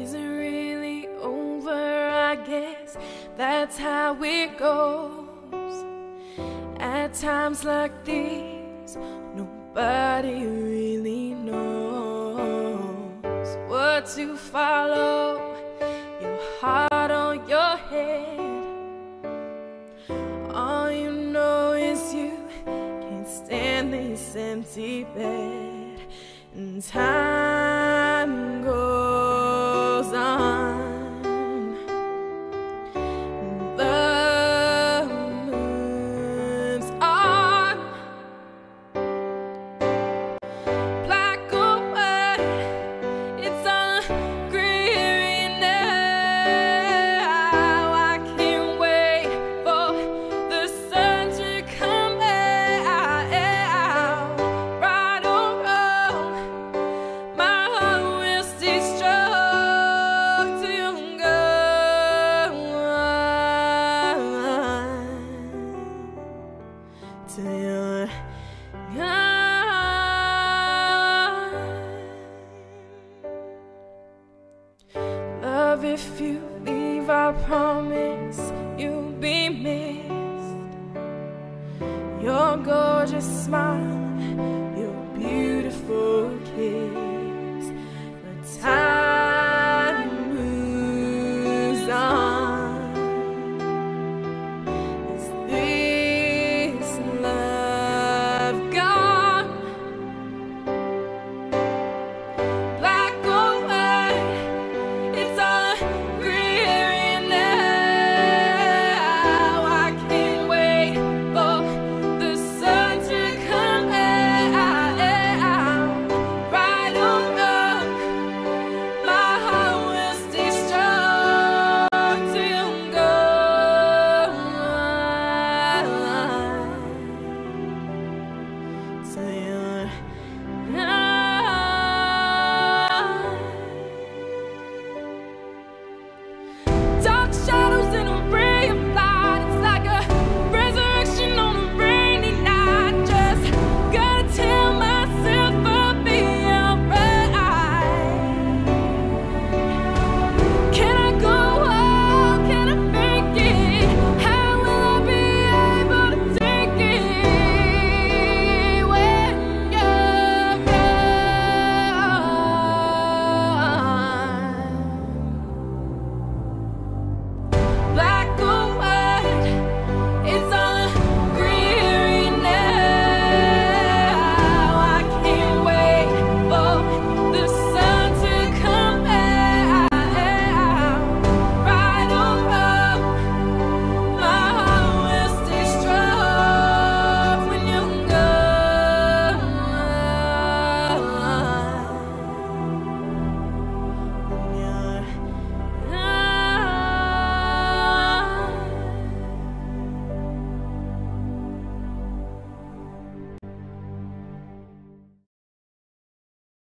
isn't really over. I guess that's how it goes. At times like these, nobody really knows what to follow, your heart or your head. All you know is you can't stand this empty bed. And time goes on, and love moves on. Black or white, it's all grey now. I can't wait for the sun to come out. Right or wrong, my heart will stay strong to go to your God. If you leave, I promise you'll be missed. Your gorgeous smile, your beautiful kiss.